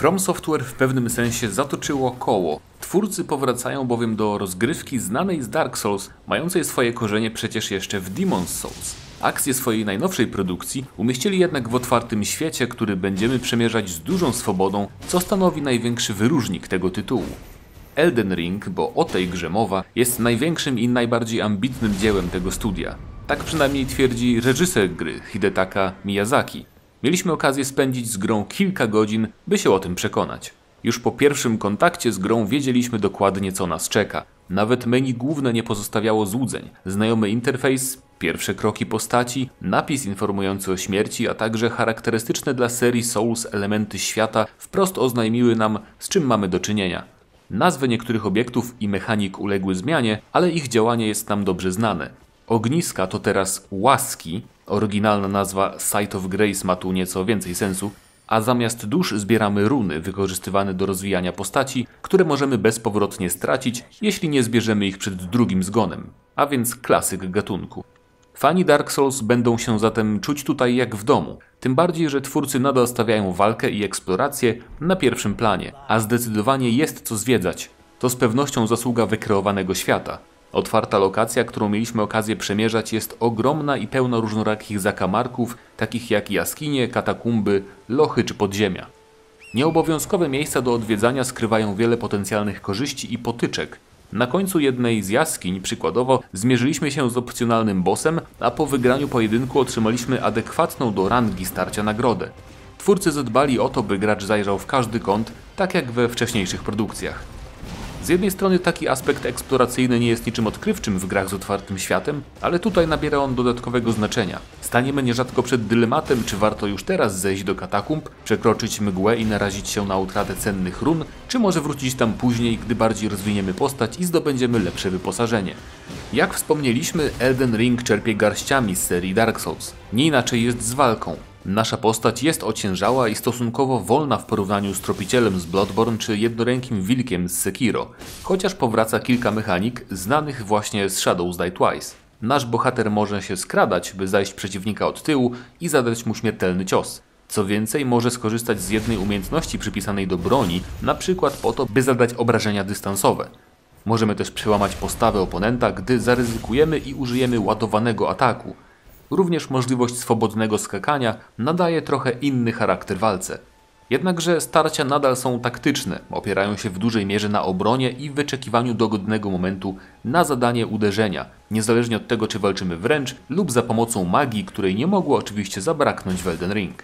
From Software w pewnym sensie zatoczyło koło. Twórcy powracają bowiem do rozgrywki znanej z Dark Souls, mającej swoje korzenie przecież jeszcze w Demon's Souls. Akcję swojej najnowszej produkcji umieścili jednak w otwartym świecie, który będziemy przemierzać z dużą swobodą, co stanowi największy wyróżnik tego tytułu. Elden Ring, bo o tej grze mowa, jest największym i najbardziej ambitnym dziełem tego studia. Tak przynajmniej twierdzi reżyser gry, Hidetaka Miyazaki. Mieliśmy okazję spędzić z grą kilka godzin, by się o tym przekonać. Już po pierwszym kontakcie z grą wiedzieliśmy dokładnie, co nas czeka. Nawet menu główne nie pozostawiało złudzeń. Znajomy interfejs, pierwsze kroki postaci, napis informujący o śmierci, a także charakterystyczne dla serii Souls elementy świata wprost oznajmiły nam, z czym mamy do czynienia. Nazwy niektórych obiektów i mechanik uległy zmianie, ale ich działanie jest nam dobrze znane. Ogniska to teraz łaski, oryginalna nazwa Site of Grace ma tu nieco więcej sensu, a zamiast dusz zbieramy runy wykorzystywane do rozwijania postaci, które możemy bezpowrotnie stracić, jeśli nie zbierzemy ich przed drugim zgonem, a więc klasyk gatunku. Fani Dark Souls będą się zatem czuć tutaj jak w domu, tym bardziej, że twórcy nadal stawiają walkę i eksplorację na pierwszym planie, a zdecydowanie jest co zwiedzać. To z pewnością zasługa wykreowanego świata. Otwarta lokacja, którą mieliśmy okazję przemierzać, jest ogromna i pełna różnorakich zakamarków, takich jak jaskinie, katakumby, lochy czy podziemia. Nieobowiązkowe miejsca do odwiedzania skrywają wiele potencjalnych korzyści i potyczek. Na końcu jednej z jaskiń, przykładowo, zmierzyliśmy się z opcjonalnym bossem, a po wygraniu pojedynku otrzymaliśmy adekwatną do rangi starcia nagrodę. Twórcy zadbali o to, by gracz zajrzał w każdy kąt, tak jak we wcześniejszych produkcjach. Z jednej strony taki aspekt eksploracyjny nie jest niczym odkrywczym w grach z otwartym światem, ale tutaj nabiera on dodatkowego znaczenia. Staniemy nierzadko przed dylematem, czy warto już teraz zejść do katakumb, przekroczyć mgłę i narazić się na utratę cennych run, czy może wrócić tam później, gdy bardziej rozwiniemy postać i zdobędziemy lepsze wyposażenie. Jak wspomnieliśmy, Elden Ring czerpie garściami z serii Dark Souls. Nie inaczej jest z walką. Nasza postać jest ociężała i stosunkowo wolna w porównaniu z tropicielem z Bloodborne czy jednorękim wilkiem z Sekiro, chociaż powraca kilka mechanik znanych właśnie z Shadows Die Twice. Nasz bohater może się skradać, by zajść przeciwnika od tyłu i zadać mu śmiertelny cios. Co więcej, może skorzystać z jednej umiejętności przypisanej do broni, na przykład po to, by zadać obrażenia dystansowe. Możemy też przełamać postawę oponenta, gdy zaryzykujemy i użyjemy ładowanego ataku. Również możliwość swobodnego skakania nadaje trochę inny charakter walce. Jednakże starcia nadal są taktyczne, opierają się w dużej mierze na obronie i wyczekiwaniu dogodnego momentu na zadanie uderzenia, niezależnie od tego, czy walczymy wręcz lub za pomocą magii, której nie mogło oczywiście zabraknąć w Elden Ring.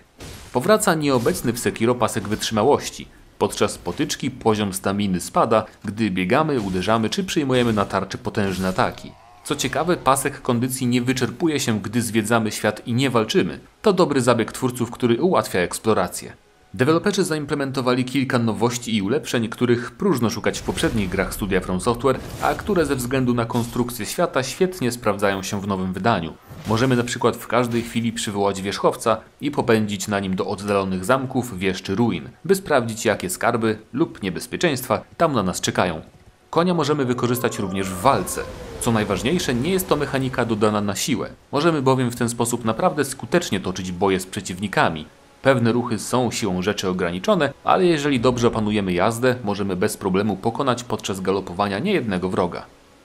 Powraca nieobecny w Sekiro pasek wytrzymałości. Podczas potyczki poziom staminy spada, gdy biegamy, uderzamy czy przyjmujemy na tarczy potężne ataki. Co ciekawe, pasek kondycji nie wyczerpuje się, gdy zwiedzamy świat i nie walczymy. To dobry zabieg twórców, który ułatwia eksplorację. Deweloperzy zaimplementowali kilka nowości i ulepszeń, których próżno szukać w poprzednich grach studia From Software, a które ze względu na konstrukcję świata świetnie sprawdzają się w nowym wydaniu. Możemy na przykład w każdej chwili przywołać wierzchowca i popędzić na nim do oddalonych zamków, wież czy ruin, by sprawdzić, jakie skarby lub niebezpieczeństwa tam na nas czekają. Konia możemy wykorzystać również w walce. Co najważniejsze, nie jest to mechanika dodana na siłę. Możemy bowiem w ten sposób naprawdę skutecznie toczyć boje z przeciwnikami. Pewne ruchy są siłą rzeczy ograniczone, ale jeżeli dobrze opanujemy jazdę, możemy bez problemu pokonać podczas galopowania niejednego wroga.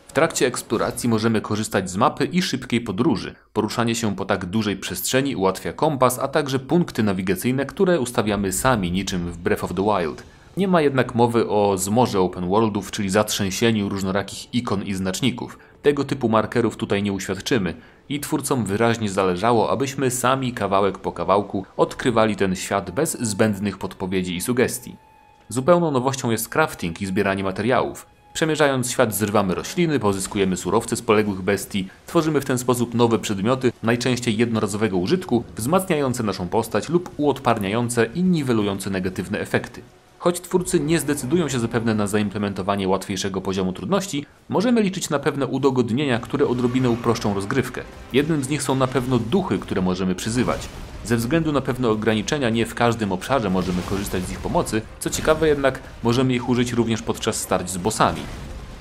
W trakcie eksploracji możemy korzystać z mapy i szybkiej podróży. Poruszanie się po tak dużej przestrzeni ułatwia kompas, a także punkty nawigacyjne, które ustawiamy sami, niczym w Breath of the Wild. Nie ma jednak mowy o zmorze open worldów, czyli zatrzęsieniu różnorakich ikon i znaczników. Tego typu markerów tutaj nie uświadczymy i twórcom wyraźnie zależało, abyśmy sami kawałek po kawałku odkrywali ten świat bez zbędnych podpowiedzi i sugestii. Zupełną nowością jest crafting i zbieranie materiałów. Przemierzając świat zrywamy rośliny, pozyskujemy surowce z poległych bestii, tworzymy w ten sposób nowe przedmioty, najczęściej jednorazowego użytku, wzmacniające naszą postać lub uodparniające i niwelujące negatywne efekty. Choć twórcy nie zdecydują się zapewne na zaimplementowanie łatwiejszego poziomu trudności, możemy liczyć na pewne udogodnienia, które odrobinę uproszczą rozgrywkę. Jednym z nich są na pewno duchy, które możemy przyzywać. Ze względu na pewne ograniczenia nie w każdym obszarze możemy korzystać z ich pomocy, co ciekawe jednak możemy ich użyć również podczas starć z bossami.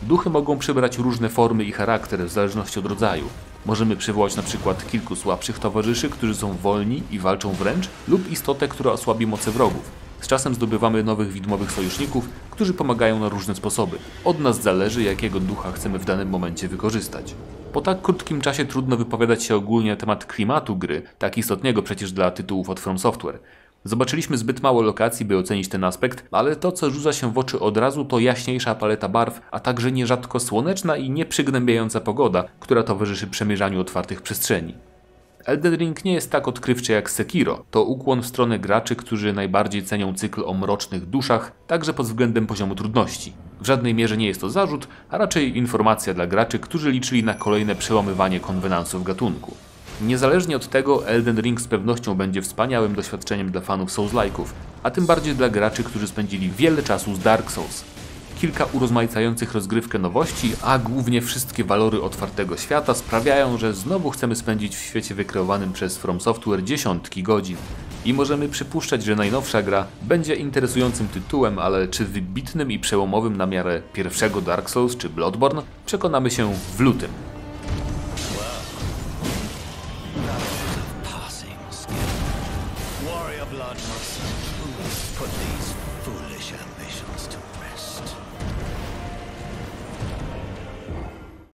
Duchy mogą przybrać różne formy i charakter w zależności od rodzaju. Możemy przywołać na przykład kilku słabszych towarzyszy, którzy są wolni i walczą wręcz, lub istotę, która osłabi moce wrogów. Z czasem zdobywamy nowych widmowych sojuszników, którzy pomagają na różne sposoby. Od nas zależy, jakiego ducha chcemy w danym momencie wykorzystać. Po tak krótkim czasie trudno wypowiadać się ogólnie na temat klimatu gry, tak istotnego przecież dla tytułów od From Software. Zobaczyliśmy zbyt mało lokacji, by ocenić ten aspekt, ale to, co rzuca się w oczy od razu, to jaśniejsza paleta barw, a także nierzadko słoneczna i nieprzygnębiająca pogoda, która towarzyszy przemierzaniu otwartych przestrzeni. Elden Ring nie jest tak odkrywczy jak Sekiro, to ukłon w stronę graczy, którzy najbardziej cenią cykl o mrocznych duszach, także pod względem poziomu trudności. W żadnej mierze nie jest to zarzut, a raczej informacja dla graczy, którzy liczyli na kolejne przełamywanie konwenansów gatunku. Niezależnie od tego, Elden Ring z pewnością będzie wspaniałym doświadczeniem dla fanów Souls-like'ów, a tym bardziej dla graczy, którzy spędzili wiele czasu z Dark Souls. Kilka urozmaicających rozgrywkę nowości, a głównie wszystkie walory otwartego świata sprawiają, że znowu chcemy spędzić w świecie wykreowanym przez From Software dziesiątki godzin. I możemy przypuszczać, że najnowsza gra będzie interesującym tytułem, ale czy wybitnym i przełomowym na miarę pierwszego Dark Souls czy Bloodborne, przekonamy się w lutym. Warrior blood must put these foolish ambitions to rest.